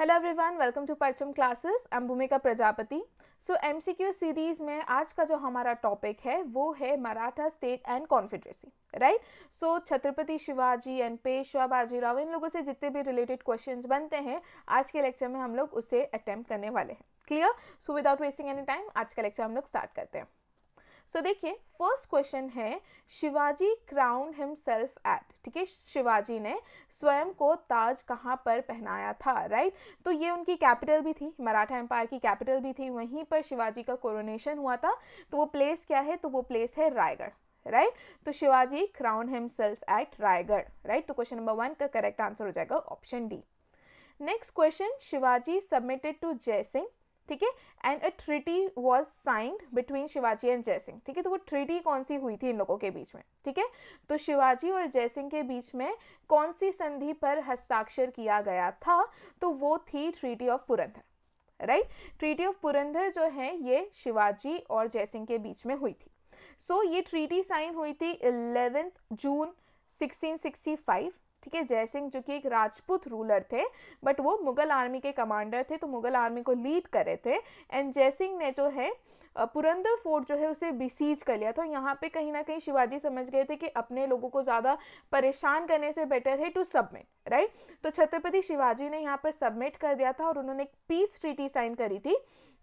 Hello everyone, welcome to Parcham classes. I am Bhumika Prajapati. So MCQ series में आज का जो हमारा टॉपिक है वो है Maratha state and confederacy, right. So Chhatrapati Shivaji and Peshwa Bajirao, इन लोगों से जितने भी रिलेटेड क्वेश्चंस बनते हैं आज के लेक्चर में हम लोग उसे अटैम्प्ट करने वाले हैं। Clear? So without wasting any time आज का लेक्चर हम लोग स्टार्ट करते हैं। सो देखिए, फर्स्ट क्वेश्चन है शिवाजी क्राउन हिमसेल्फ एट, ठीक है, शिवाजी ने स्वयं को ताज कहाँ पर पहनाया था, राइट। तो ये उनकी कैपिटल भी थी, मराठा एम्पायर की कैपिटल भी थी, वहीं पर शिवाजी का कोरोनेशन हुआ था। तो वो प्लेस क्या है? तो वो प्लेस है रायगढ़, राइट। तो Shivaji crown himself at Raigad, right. तो क्वेश्चन नंबर 1 का करेक्ट आंसर हो जाएगा option D. Next question, Shivaji submitted to Jaisingh, ठीक है, and a treaty was signed between Shivaji and Jaisingh, ठीक है। तो वो ट्रीटी कौन सी हुई थी इन लोगों के बीच में, ठीक है। तो शिवाजी और जयसिंह के बीच में कौन सी संधि पर हस्ताक्षर किया गया था? तो वो थी treaty of Purandar, right. Treaty of Purandar जो है ये शिवाजी और जयसिंह के बीच में हुई थी। सो ये ट्रीटी साइन हुई थी 11 जून 1665, ठीक है। जयसिंह जो कि एक राजपूत रूलर थे बट वो मुगल आर्मी के कमांडर थे, तो मुगल आर्मी को लीड कर रहे थे। एंड जयसिंह ने जो है पुरंदर फोर्ट जो है उसे बिसीज कर लिया था। यहाँ पे कहीं ना कहीं शिवाजी समझ गए थे कि अपने लोगों को ज़्यादा परेशान करने से बेटर है टू सबमिट, राइट। तो छत्रपति शिवाजी ने यहाँ पर सबमिट कर दिया था और उन्होंने एक पीस ट्रीटी साइन करी थी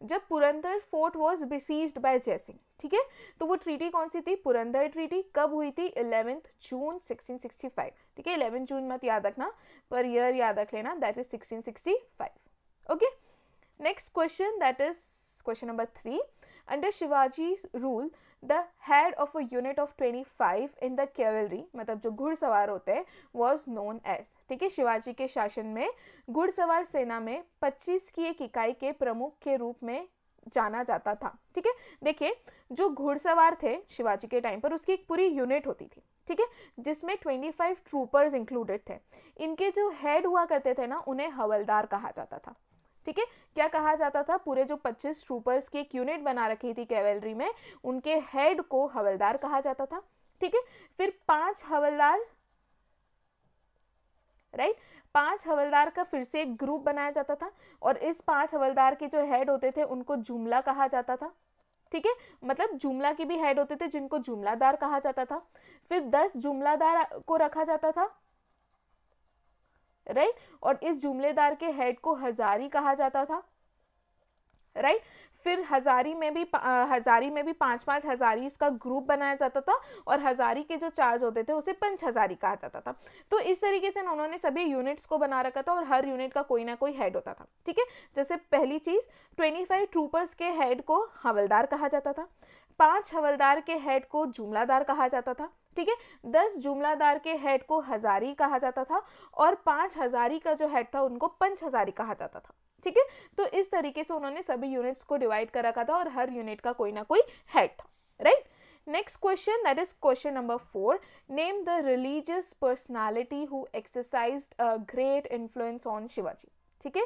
जब Purandar fort was besieged by Jaisingh, ठीक है। तो वो ट्रीटी कौन सी थी? पुरंदर ट्रीटी। कब हुई थी? 11 जून 1665, ठीक है। 11 जून मत याद रखना पर ईयर याद रख लेना, that is 1665, okay. Next question, that is question number 3, under Shivaji rule the head of a unit of 25 in the cavalry, मतलब जो घुड़सवार होते हैं, वॉज नोन एज, ठीक है। शिवाजी के शासन में घुड़सवार सेना में 25 की एक इकाई के प्रमुख के रूप में जाना जाता था, ठीक है। देखिए, जो घुड़सवार थे शिवाजी के टाइम पर उसकी एक पूरी यूनिट होती थी, ठीक है, जिसमें 25 ट्रूपर्स इंक्लूडेड थे। इनके जो हेड हुआ करते थे ना उन्हें हवलदार कहा जाता था, ठीक है। क्या कहा जाता था? पूरे जो 25 ट्रूपर्स की एक यूनिट बना रखी थी कैवलरी में, उनके हेड को हवलदार कहा जाता था, ठीक है। फिर 5 हवलदार, राइट, 5 हवलदार का फिर से एक ग्रुप बनाया जाता था और इस 5 हवलदार के जो हेड होते थे उनको जुमला कहा जाता था, ठीक है। मतलब जुमला के भी हेड होते थे जिनको जुमलादार कहा जाता था। फिर 10 जुमलादार को रखा जाता था, राइट, और इस जुमलेदार के हेड को हजारी कहा जाता था, राइट। फिर हजारी में भी 5-5 हजारी इसका ग्रुप बनाया जाता था और हजारी के जो चार्ज होते थे उसे 5 हजारी कहा जाता था। तो इस तरीके से उन्होंने सभी यूनिट्स को बना रखा था और हर यूनिट का कोई ना कोई हेड होता था, ठीक है। जैसे पहली चीज़, 25 ट्रूपर्स के हेड को हवलदार कहा जाता था, 5 हवलदार के हेड को जुमलादार कहा जाता था, ठीक है। 10 जुमलादार के हेड को हजारी कहा जाता था और 5 हजारी का जो हेड था उनको 5 हजारी कहा जाता था, ठीक है। तो इस तरीके से उन्होंने सभी यूनिट्स को डिवाइड कर रखा था और हर यूनिट का कोई ना कोई हेड था, right. Next question, that is question number 4, name the religious personality who exercised a great influence on Shivaji, ठीक है।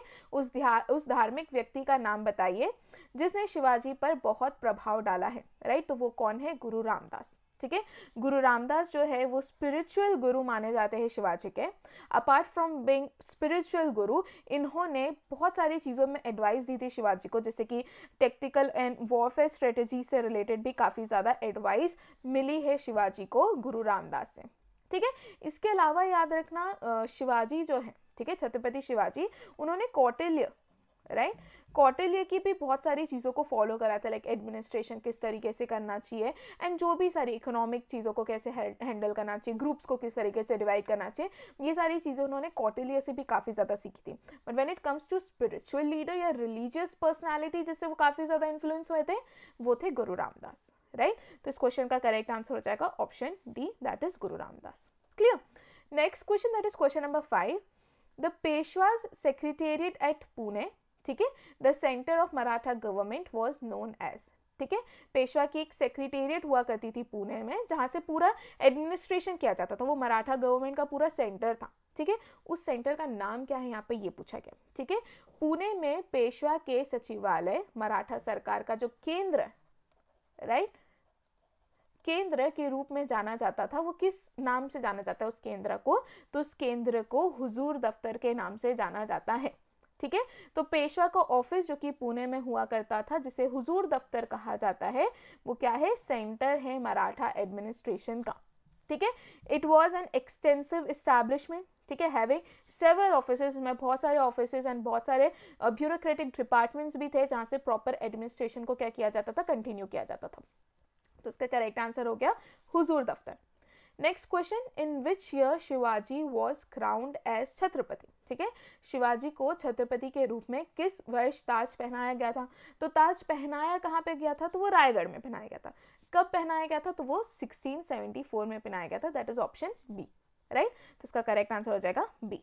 उस धार्मिक व्यक्ति का नाम बताइए जिसने शिवाजी पर बहुत प्रभाव डाला है, राइट। तो वो कौन है? गुरु रामदास, ठीक है। गुरु रामदास जो है वो स्पिरिचुअल गुरु माने जाते हैं शिवाजी के। अपार्ट फ्रॉम बीइंग स्पिरिचुअल गुरु, इन्होंने बहुत सारी चीज़ों में एडवाइस दी थी शिवाजी को, जैसे कि टेक्टिकल एंड वॉरफेयर स्ट्रेटजी से रिलेटेड भी काफ़ी ज़्यादा एडवाइस मिली है शिवाजी को गुरु रामदास से, ठीक है। इसके अलावा याद रखना, शिवाजी जो है, ठीक है, छत्रपति शिवाजी, उन्होंने कौटिल्य, राइट, कौटिल्य की भी बहुत सारी चीज़ों को फॉलो करा था, लाइक एडमिनिस्ट्रेशन किस तरीके से करना चाहिए एंड जो भी सारी इकोनॉमिक चीज़ों को कैसे हैंडल करना चाहिए, ग्रुप्स को किस तरीके से डिवाइड करना चाहिए, ये सारी चीज़ें उन्होंने कौटिल्य से भी काफ़ी ज़्यादा सीखी थी। But when it comes to spiritual leader या रिलीजियस पर्सनैलिटी जिससे वो काफ़ी ज़्यादा इन्फ्लुएंस हुए थे, वो थे गुरु रामदास, राइट। तो इस क्वेश्चन का करेक्ट आंसर हो जाएगा option D, that is Guru Ramdas. Clear? Next question, that is question number 5, the पेशवाज secretariat at Pune, ठीक है, the centre of Maratha government was known as, ठीक है। पेशवा की एक सेक्रेटेरिएट हुआ करती थी पुणे में जहाँ से पूरा एडमिनिस्ट्रेशन किया जाता था, वो मराठा गवर्नमेंट का पूरा सेंटर था, ठीक है। उस सेंटर का नाम क्या है यहाँ पे ये पूछा गया, ठीक है। पुणे में पेशवा के सचिवालय, मराठा सरकार का जो केंद्र, राइट, केंद्र के रूप में जाना जाता था। वो किस नाम से जाना जाता है उस केंद्र को? तो उस केंद्र को हुजूर दफ्तर के नाम से जाना जाता है, ठीक है। तो पेशवा का ऑफिस जो कि पुणे में हुआ करता था, जिसे हुजूर दफ्तर कहा जाता है, वो क्या है, सेंटर है मराठा एडमिनिस्ट्रेशन का, ठीक है। It was an extensive establishment, ठीक है, हैविंग सेवरल ऑफिसेज, में बहुत सारे ऑफिसेज एंड बहुत सारे ब्यूरोक्रेटिक डिपार्टमेंट्स भी थे जहाँ से प्रॉपर एडमिनिस्ट्रेशन को क्या किया जाता था, कंटिन्यू किया जाता था। तो इसका करेक्ट आंसर हो गया Huzur Daftar. Next question, in which year Shivaji was crowned as Chhatrapati, ठीक है, शिवाजी को छत्रपति के रूप में किस वर्ष ताज पहनाया गया था। तो ताज पहनाया कहाँ पे गया था, तो वो रायगढ़ में पहनाया गया था। कब पहनाया गया था, तो वो 1674 में पहनाया गया था, that is option B, right. तो इसका करेक्ट आंसर हो जाएगा B.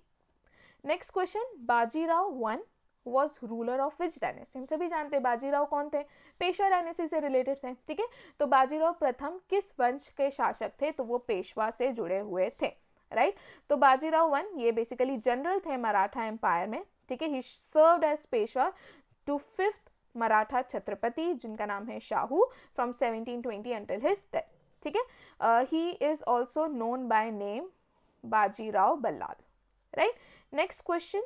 Next question, Bajirao one was ruler of which dynasty, हम सभी जानते हैं बाजीराव कौन थे, पेशवा डायनेस्टी से रिलेटेड थे, ठीक है। तो बाजीराव प्रथम किस वंश के शासक थे, तो वो पेशवा से जुड़े हुए थे, राइट। तो बाजीराव वन ये बेसिकली जनरल थे मराठा एम्पायर में, ठीक है, he served as Peshwa to 5th Maratha Chhatrapati जिनका नाम है Shahu, from 1720 until his death, ठीक है। He is also known by name Bajirao Ballal, right. Next question,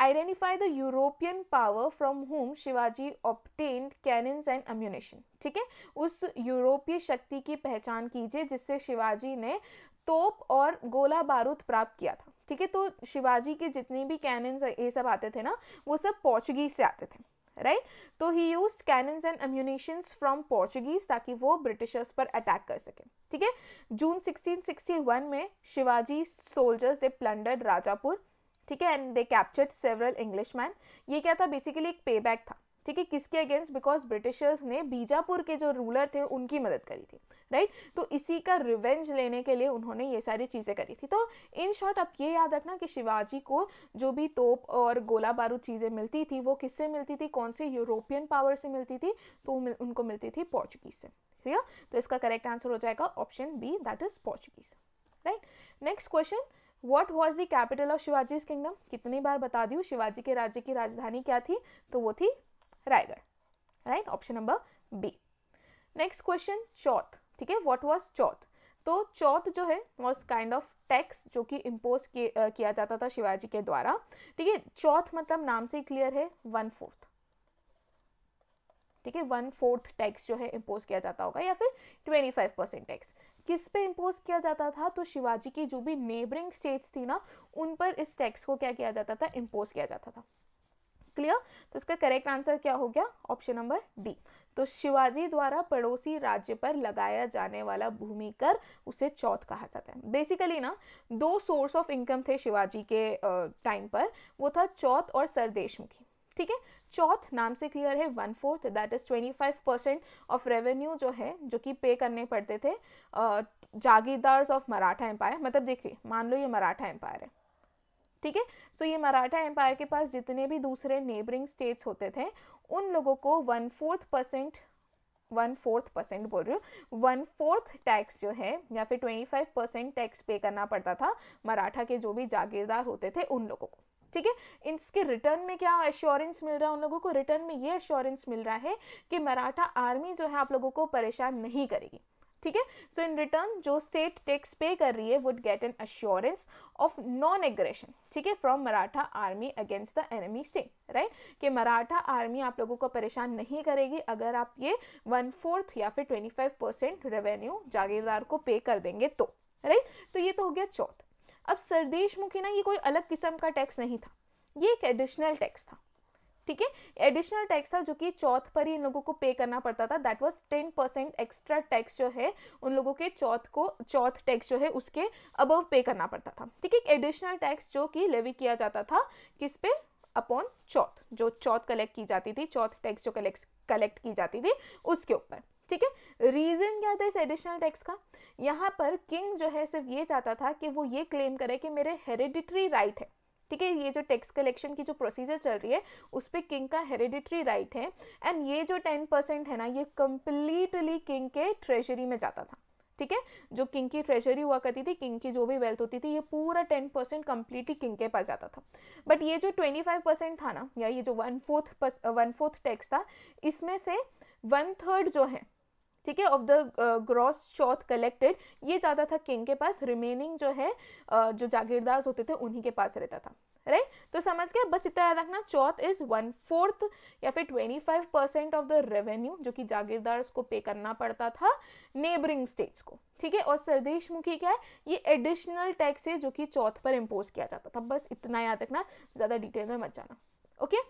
identify the European power from home Shivaji obtained cannons and ammunition, ठीक है, उस यूरोपीय शक्ति की पहचान कीजिए जिससे शिवाजी ने तोप और गोला बारूद प्राप्त किया था, ठीक है। तो शिवाजी के जितने भी कैनन्स ये सब आते थे ना, वो सब पोर्चुगीज से आते थे, राइट। तो he used cannons and ammunitions from Portuguese ताकि वो ब्रिटिशर्स पर अटैक कर सके, ठीक है। जून 1661 में Shivaji soldiers they plundered Rajapur, ठीक है, and they captured several Englishman. ये क्या था, बेसिकली एक पे बैक था, ठीक है, किसके अगेंस्ट, बिकॉज ब्रिटिशर्स ने बीजापुर के जो रूलर थे उनकी मदद करी थी, राइट। तो इसी का रिवेंज लेने के लिए उन्होंने ये सारी चीज़ें करी थी। तो इन शॉर्ट आप ये याद रखना कि शिवाजी को जो भी तोप और गोला बारूद चीज़ें मिलती थी वो किससे मिलती थी, कौन से यूरोपियन पावर से मिलती थी, तो उनको मिलती थी पोर्चुगीज से, ठीक है। तो इसका करेक्ट आंसर हो जाएगा option B, that is Portuguese, right. Next question, What was the capital of Shivaji's kingdom? कितनी बार बता दियो शिवाजी के राज्य की राजधानी क्या थी, तो वो थी Raigad, right, option number B. Next question, chauth, ठीक है, What was चौथ? तो चौथ जो है was kind of टैक्स जो कि इम्पोज किया जाता था शिवाजी के द्वारा, ठीक है। चौथ मतलब नाम से क्लियर है 1/4, ठीक है, 1/4 टैक्स जो है इम्पोज किया जाता होगा, या फिर 25% टैक्स। किस पे इम्पोज किया जाता था, तो शिवाजी की जो भी नेबरिंग स्टेट्स थी ना, उन पर इस टैक्स को क्या किया जाता था, इम्पोज किया जाता था, क्लियर। तो इसका करेक्ट आंसर क्या हो गया, ऑप्शन नंबर डी। तो शिवाजी द्वारा पड़ोसी राज्य पर लगाया जाने वाला भूमि कर उसे चौथ कहा जाता है। बेसिकली ना दो सोर्स ऑफ इनकम थे शिवाजी के टाइम पर, वो था चौथ और सरदेशमुखी, ठीक है। चौथ नाम से क्लियर है 1/4, दैट इज 25% ऑफ रेवेन्यू जो है जो कि पे करने पड़ते थे जागीरदार्स ऑफ मराठा एम्पायर। मतलब देखिए, मान लो ये मराठा एम्पायर है, ठीक है, सो ये मराठा एम्पायर के पास जितने भी दूसरे नेबरिंग स्टेट्स होते थे उन लोगों को 1/4% बोल रही हूँ, 1/4 टैक्स जो है या फिर 25% टैक्स पे करना पड़ता था मराठा के जो भी जागीरदार होते थे उन लोगों को, ठीक है। इसके रिटर्न में क्या एश्योरेंस मिल रहा है उन लोगों को, रिटर्न में ये एश्योरेंस मिल रहा है कि मराठा आर्मी जो है आप लोगों को परेशान नहीं करेगी, ठीक है। सो इन रिटर्न जो स्टेट टैक्स पे कर रही है would get an assurance of non aggression, ठीक है, from Maratha army against the enemy state, right, कि मराठा आर्मी आप लोगों को परेशान नहीं करेगी अगर आप ये 1/4 या फिर 25% रेवेन्यू जागीरदार को पे कर देंगे तो, राइट। तो ये तो हो गया चौथ। अब सरदेशमुखी ना, ये कोई अलग किस्म का टैक्स नहीं था, ये एक एडिशनल टैक्स था, ठीक है, एडिशनल टैक्स था जो कि चौथ पर ही इन लोगों को पे करना पड़ता था, दैट वाज 10% एक्स्ट्रा टैक्स जो है उन लोगों के चौथ टैक्स जो है उसके अबव पे करना पड़ता था, ठीक है। एडिशनल टैक्स जो कि लेवी किया जाता था किस पे, अपॉन चौथ, जो चौथ कलेक्ट की जाती थी, चौथ टैक्स जो कलेक्ट की जाती थी उसके ऊपर, ठीक है। रीज़न क्या था इस एडिशनल टैक्स का, यहाँ पर किंग जो है सिर्फ ये चाहता था कि वो ये क्लेम करे कि मेरे हेरिडिटरी राइट है, ठीक है, ये जो टैक्स कलेक्शन की जो प्रोसीजर चल रही है उस पर किंग का हेरिडिटरी राइट है, एंड ये जो 10% है ना ये कम्प्लीटली किंग के ट्रेजरी में जाता था, ठीक है। जो किंग की ट्रेजरी हुआ करती थी, किंग की जो भी वेल्थ होती थी, ये पूरा 10% कम्प्लीटली किंग के पास जाता था। बट ये जो 25% था ना, या ये जो 1/4 टैक्स था, इसमें से 1/3 जो है, ठीक है, of the gross chauth collected, ये जाता था किंग के पास, रिमेनिंग जो है जो जागीरदार होते थे उन्हीं के पास रहता था, राइट तो समझ गए, बस इतना याद रखना, चौथ इज 1/4 या फिर 25% ऑफ द रेवेन्यू जो कि जागीरदार को पे करना पड़ता था नेबरिंग स्टेट्स को, ठीक है। और स्वदेश मुखी क्या है, ये एडिशनल टैक्स है जो कि चौथ पर इम्पोज किया जाता था, बस इतना याद रखना, ज़्यादा डिटेल में मत जाना, okay.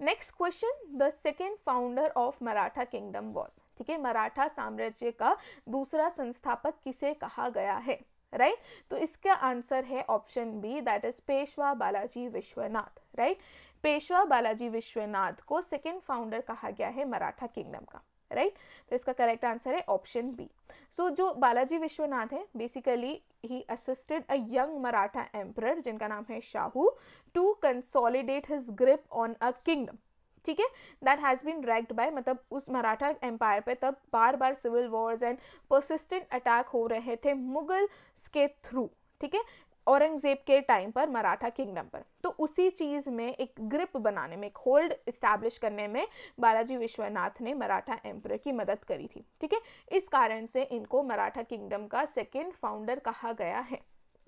Next question, the second founder of Maratha kingdom was, ठीक है, मराठा साम्राज्य का दूसरा संस्थापक किसे कहा गया है, राइट तो इसका आंसर है option B, that is Peshwa Balaji Vishwanath, right Peshwa Balaji Vishwanath को सेकेंड फाउंडर कहा गया है मराठा किंगडम का, राइट तो इसका करेक्ट आंसर है ऑप्शन बी। सो जो बालाजी विश्वनाथ है basically he assisted a young Maratha emperor जिनका नाम है Shahu to consolidate his grip on a kingdom, ठीक है, that has been racked by, मतलब उस मराठा एम्पायर पे तब बार बार civil wars and persistent attack हो रहे थे मुगल्स के थ्रू, ठीक है, औरंगजेब के टाइम पर मराठा किंगडम पर, तो उसी चीज़ में एक ग्रिप बनाने में, एक होल्ड इस्टेब्लिश करने में बालाजी विश्वनाथ ने मराठा एम्परर की मदद करी थी, ठीक है, इस कारण से इनको मराठा किंगडम का सेकेंड फाउंडर कहा गया है,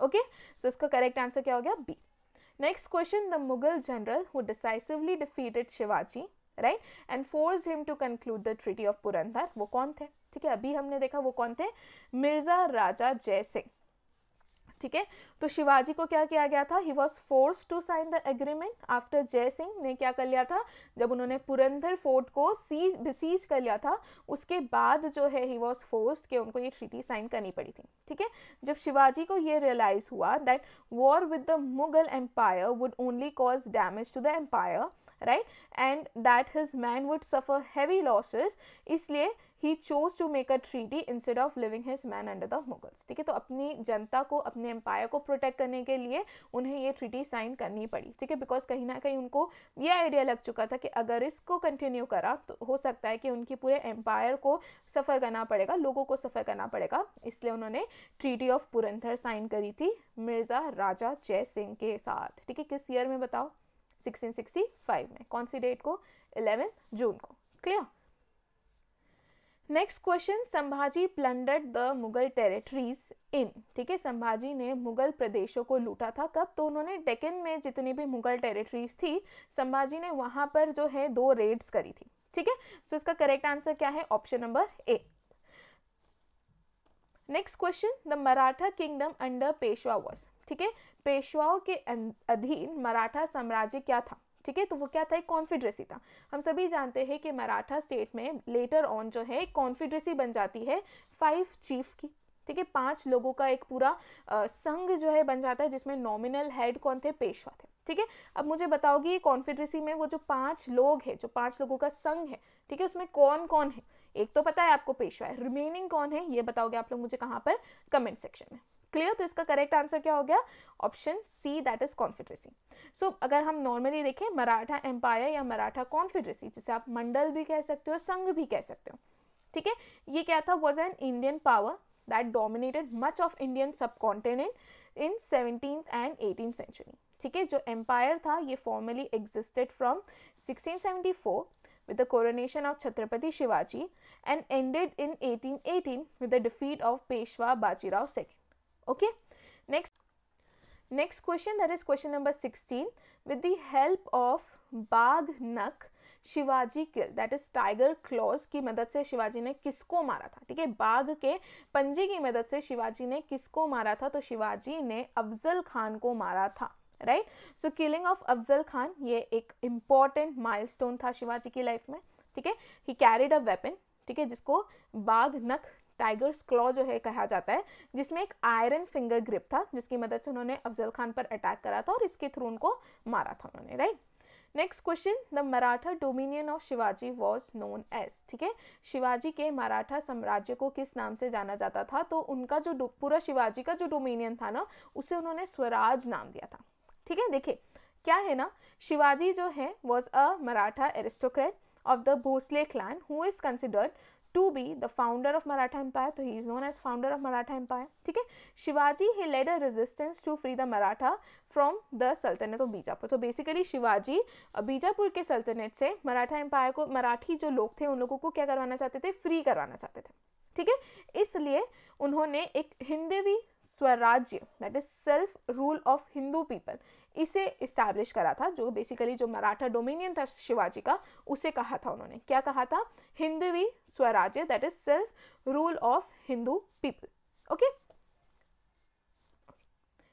ओके सो इसका करेक्ट आंसर क्या हो गया, B. Next question, the Mughal general who decisively defeated Shivaji, right, and forced him to conclude the Treaty of Purandar, वो कौन थे, ठीक है, अभी हमने देखा वो कौन थे, मिर्जा राजा जयसिंह, ठीक है। तो शिवाजी को क्या किया गया था, he was forced to sign the agreement after Jaisingh ने क्या कर लिया था, जब उन्होंने पुरंदर फोर्ट को besiege कर लिया था उसके बाद जो है he was forced कि उनको ये treaty साइन करनी पड़ी थी, ठीक है। जब शिवाजी को ये realize हुआ that war with the Mughal empire would only cause damage to the empire, right, and that his man would suffer heavy losses, इसलिए he chose to make a treaty instead of leaving his man under the Mughals, ठीक है। तो अपनी जनता को, अपने empire को protect करने के लिए उन्हें ये ट्रीटी साइन करनी पड़ी, ठीक है, बिकॉज कहीं ना कहीं उनको ये आइडिया लग चुका था कि अगर इसको कंटिन्यू करा तो हो सकता है कि उनकी पूरे एम्पायर को सफ़र करना पड़ेगा, लोगों को सफ़र करना पड़ेगा, इसलिए उन्होंने ट्रीटी ऑफ पुरंदर साइन करी थी मिर्ज़ा राजा जयसिंह के साथ, ठीक है। किस ईयर में बताओ, 1665 में, कौन सी डेट को, 11 जून को, clear. Next question, Sambhaji plundered the Mughal territories in, ठीक है, संभाजी ने मुगल प्रदेशों को लूटा था, कब, तो उन्होंने डेक्कन में जितनी भी मुगल टेरिटरीज थी संभाजी ने वहाँ पर जो है 2 रेड्स करी थी, ठीक है। सो इसका करेक्ट आंसर क्या है, option number A. Next question, the Maratha kingdom under Peshwa was, ठीक है, पेशवाओं के अधीन मराठा साम्राज्य क्या था, ठीक है, तो वो क्या था, एक कॉन्फिड्रेसी था। हम सभी जानते हैं कि मराठा स्टेट में लेटर ऑन जो है कॉन्फिड्रेसी बन जाती है 5 चीफ की, ठीक है, 5 लोगों का एक पूरा संघ जो है बन जाता है जिसमें नॉमिनल हेड कौन थे, पेशवा थे, ठीक है। अब मुझे बताओगी ये कॉन्फिड्रेसी में वो जो 5 लोग हैं, जो 5 लोगों का संघ है, ठीक है, उसमें कौन कौन है, एक तो पता है आपको पेशवा है, रिमेनिंग कौन है ये बताओगे आप लोग मुझे कहाँ पर, कमेंट सेक्शन में, क्लियर। तो इसका करेक्ट आंसर क्या हो गया, option C, that is confederacy. So अगर हम नॉर्मली देखें मराठा एम्पायर या मराठा कॉन्फिड्रेसी, जिसे आप मंडल भी कह सकते हो, संघ भी कह सकते हो, ठीक है, ये क्या था, was an Indian power that dominated much of Indian subcontinent in 17th and 18th century, ठीक है। जो एम्पायर था ये formally existed from 1674 with the coronation of Chhatrapati Shivaji and ended in 1818 with the defeat of Peshwa Bajirao II, okay। next question, that is question number 16, with the help of bagh nakh Shivaji kill, that is tiger claws की मदद से शिवाजी ने किसको मारा था, ठीक है, बाघ के पंजे की मदद से शिवाजी ने किसको मारा था, तो शिवाजी ने अफजल खान को मारा था, right. So killing of Afzal Khan ये एक इम्पॉर्टेंट माइलस्टोन था शिवाजी की लाइफ में, ठीक है। ही कैरिड अ वेपन, ठीक है, जिसको बाघ नख, टाइगर्स क्लॉ जो है कहा जाता है, जिसमें एक आयरन फिंगर ग्रिप था, जिसकी मदद से उन्होंने अफजल खान पर अटैक करा था और इसके थ्रू उनको मारा था उन्होंने, right. Next question, the Maratha dominion of Shivaji was known as, ठीक है, शिवाजी के मराठा साम्राज्य को किस नाम से जाना जाता था, तो उनका जो पूरा शिवाजी का जो डोमिनियन था ना उसे उन्होंने स्वराज नाम दिया था, ठीक है। देखिए क्या है ना, शिवाजी जो है was a Maratha aristocrat of the Bhosale clan who is considered to be the founder of Maratha Empire, so he is known as founder of Maratha Empire. ठीक है, Shivaji he led a resistance to free the Maratha from the Sultanate of Bijapur. तो basically Shivaji Bijapur के सल्तनत से Maratha empire को, मराठी जो लोग थे उन लोगों को क्या करवाना चाहते थे, फ्री करवाना चाहते थे. ठीक है, इसलिए उन्होंने एक Hindavi Swarajya, that is self rule of Hindu people, इसे इस्टेब्लिश करा था, जो बेसिकली जो मराठा डोमिनियन था शिवाजी का, उसे कहा था उन्होंने. क्या कहा था? Hindavi Swarajya, that is self rule of Hindu people. Okay,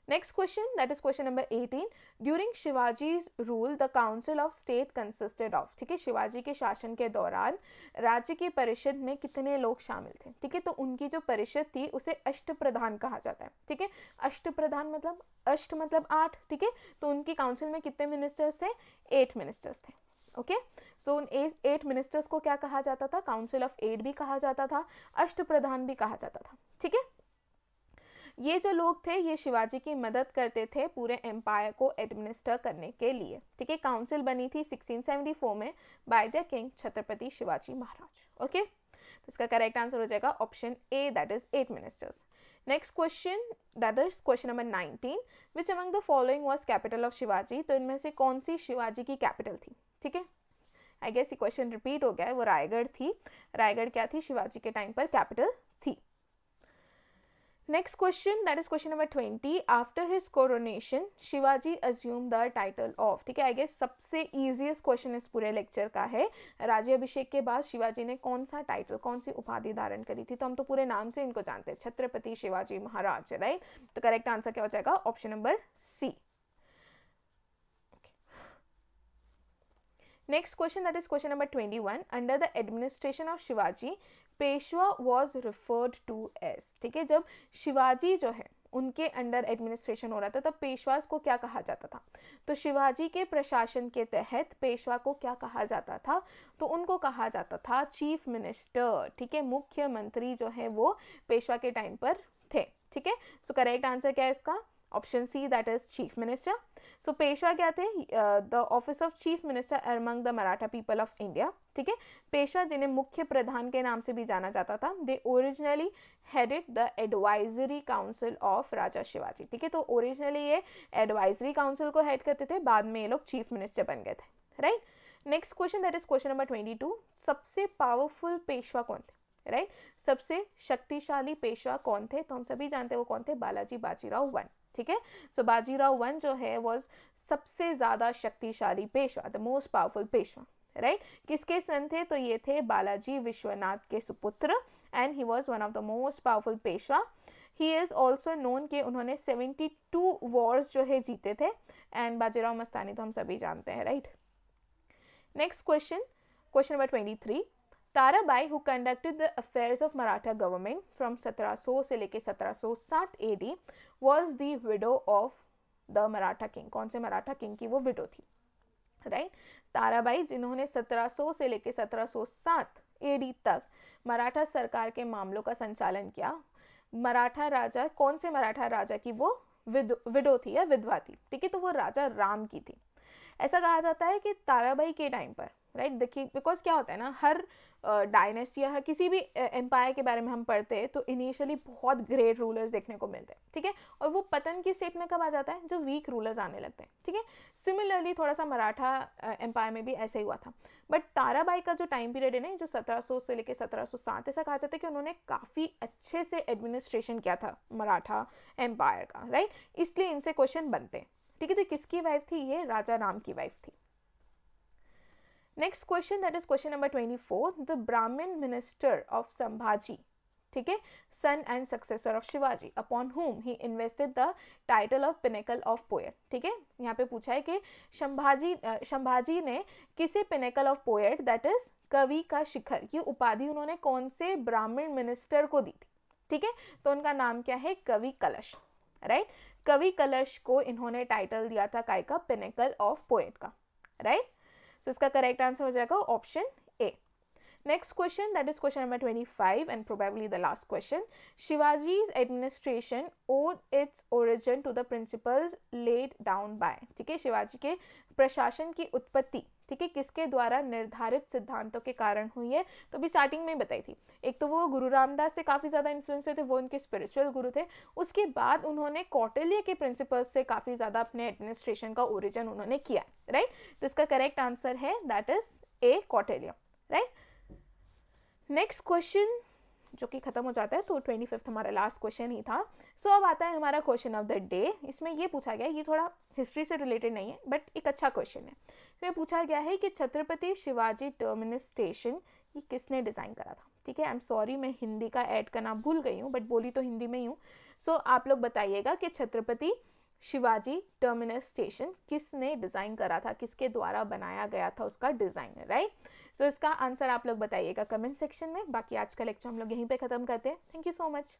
next question, that is question number 18. During Shivaji's rule the council of state consisted of. ठीक है, शिवाजी के शासन के दौरान राज्य की परिषद में कितने लोग शामिल थे? ठीक है, तो उनकी जो परिषद थी उसे अष्ट प्रधान कहा जाता है. ठीक है, अष्ट प्रधान मतलब अष्ट मतलब आठ. ठीक है, तो उनकी काउंसिल में कितने मिनिस्टर्स थे? 8 मिनिस्टर्स थे. ओके, सो उन 8 मिनिस्टर्स को क्या कहा जाता था? काउंसिल ऑफ 8 भी कहा जाता था, अष्ट प्रधान भी कहा जाता था. ठीक है, ये जो लोग थे ये शिवाजी की मदद करते थे पूरे एम्पायर को एडमिनिस्टर करने के लिए. ठीक है, काउंसिल बनी थी 1674 में by the king Chhatrapati Shivaji Maharaj. Okay, तो इसका करेक्ट आंसर हो जाएगा option A, that is 8 ministers. Next question, that is question number 19. Which among the following was capital of Shivaji. तो इनमें से कौन सी शिवाजी की कैपिटल थी? ठीक है, आई गेस ये क्वेश्चन रिपीट हो गया है, वो रायगढ़ थी. रायगढ़ क्या थी? शिवाजी के टाइम पर कैपिटल थी. Next question, that is question number 20. After his coronation, Shivaji assumed the title of. ठीक है, I guess सबसे easiest question इस पूरे lecture का है. राज्याभिषेक के बाद शिवाजी ने कौन सा title, कौन सी उपाधि धारण करी थी? तो हम तो पूरे नाम से इनको जानते हैं, छत्रपति शिवाजी महाराज, राइट? तो करेक्ट आंसर क्या हो जाएगा? Option number C. Next question, that is question number 21. Under the administration of Shivaji, Peshwa was referred to as. ठीक है, जब शिवाजी जो है उनके अंडर एडमिनिस्ट्रेशन हो रहा था तब पेशवास को क्या कहा जाता था? तो शिवाजी के प्रशासन के तहत पेशवा को क्या कहा जाता था? तो उनको कहा जाता था चीफ मिनिस्टर. ठीक है, मुख्यमंत्री जो है वो पेशवा के टाइम पर थे. ठीक है, सो करेक्ट आंसर क्या है इसका? Option C, that is chief minister. So Peshwa क्या थे? The office of chief minister among the Maratha people of India. ठीक है, पेशवा जिन्हें मुख्य प्रधान के नाम से भी जाना जाता था, they originally headed the advisory council of Raja Shivaji. ठीक है, तो ओरिजिनली ये एडवाइजरी काउंसिल को हेड करते थे, बाद में ये लोग चीफ मिनिस्टर बन गए थे, right. Next question, that is question number 22. सबसे पावरफुल पेशवा कौन थे? राइट, सबसे शक्तिशाली पेशवा कौन थे? तो हम सभी जानते हैं वो कौन थे, बालाजी बाजीराव 1. ठीक है, सो बाजीराव 1 जो है वॉज सबसे ज़्यादा शक्तिशाली Peshwa, the most powerful Peshwa, right. किसके सन थे? तो ये थे बालाजी विश्वनाथ के सुपुत्र, and he was one of the most powerful Peshwa. He is also known कि उन्होंने 72 वॉर्स जो है जीते थे, एंड बाजीराव मस्तानी तो हम सभी जानते हैं, right. Next question, question number 23. Tarabai who conducted the affairs of Maratha government from 1700 से लेके 1707 AD was the widow of the Maratha king. कौन से मराठा किंग की वो विडो थी, राइट? ताराबाई जिन्होंने 1700 से लेके 1707 AD तक मराठा सरकार के मामलों का संचालन किया, मराठा राजा, कौन से मराठा राजा की वो विडो थी या विधवा थी? ठीक है, तो वो राजा राम की थी. ऐसा कहा जाता है कि ताराबाई के टाइम पर, राइट, देखिए बिकॉज क्या होता है ना, हर डायनेस्टी या किसी भी एम्पायर के बारे में हम पढ़ते हैं तो इनिशियली बहुत ग्रेट रूलर्स देखने को मिलते हैं. ठीक है, और वो पतन की स्टेट में कब आ जाता है? जब वीक रूलर्स आने लगते हैं. ठीक है, सिमिलरली थोड़ा सा मराठा एम्पायर में भी ऐसा ही हुआ था. बट ताराबाई का जो टाइम पीरियड है ना, जो 1700 से लेकर 1707, ऐसा कहा जाता है कि उन्होंने काफ़ी अच्छे से एडमिनिस्ट्रेशन किया था मराठा एम्पायर का, राइट. इसलिए इनसे क्वेश्चन बनते हैं. ठीक है, तो किसकी वाइफ थी ये? राजा राम की वाइफ थी. Next question, that is question number 24. The Brahmin minister of Sambhaji, ठीक है, son and successor of Shivaji, upon whom he invested the title of pinnacle of poet. ठीक है, यहाँ पे पूछा है कि संभाजी ने किसे pinnacle of poet, that is कवि का शिखर, की उपाधि उन्होंने कौन से ब्राह्मण मिनिस्टर को दी थी? ठीक है, तो उनका नाम क्या है? कवि कलश, राइट. कवि कलश को इन्होंने टाइटल दिया था काय का? पिनेकल ऑफ पोएट का, राइट. तो इसका करेक्ट आंसर हो जाएगा option A. Next question, that is question number 25 and probably the last question. Shivaji's administration owed its origin to the principles laid down by. ठीक है, शिवाजी के प्रशासन की उत्पत्ति ठीक है, किसके द्वारा निर्धारित सिद्धांतों के कारण हुई है। तो भी स्टार्टिंग में बताई थी, एक तो वो गुरु रामदास से काफ़ी ज़्यादा इन्फ्लुएंस हुए थे, वो उनके स्पिरिचुअल गुरु थे। उसके बाद उन्होंने कौटिल्य के प्रिंसिपल्स से काफ़ी ज़्यादा अपने एडमिनिस्ट्रेशन का ओरिजिन उन्होंने किया, राइट। तो इसका करेक्ट आंसर है that is A Kautilya, right. Next question जो कि खत्म हो जाता है, तो 25 हमारा लास्ट क्वेश्चन ही था। सो अब आता है हमारा क्वेश्चन ऑफ द डे। इसमें ये पूछा गया है, ये थोड़ा हिस्ट्री से रिलेटेड नहीं है बट एक अच्छा क्वेश्चन है। इसमें पूछा गया है कि छत्रपति शिवाजी टर्मिनस स्टेशन ये किसने डिज़ाइन करा था। ठीक है, आई एम सॉरी मैं हिंदी का ऐड करना भूल गई हूँ बट बोली तो हिंदी में ही हूँ। सो आप लोग बताइएगा कि छत्रपति शिवाजी टर्मिनस स्टेशन किसने डिज़ाइन करा था, किसके द्वारा बनाया गया था उसका डिज़ाइन, राइट। सो इसका आंसर आप लोग बताइएगा कमेंट सेक्शन में। बाकी आज का लेक्चर हम लोग यहीं पे ख़त्म करते हैं। Thank you so much.